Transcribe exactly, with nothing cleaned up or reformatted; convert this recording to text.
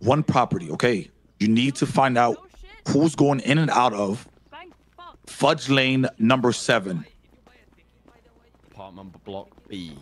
one property, okay? You need to find out who's going in and out of Fudge Lane number seven. Apartment block B.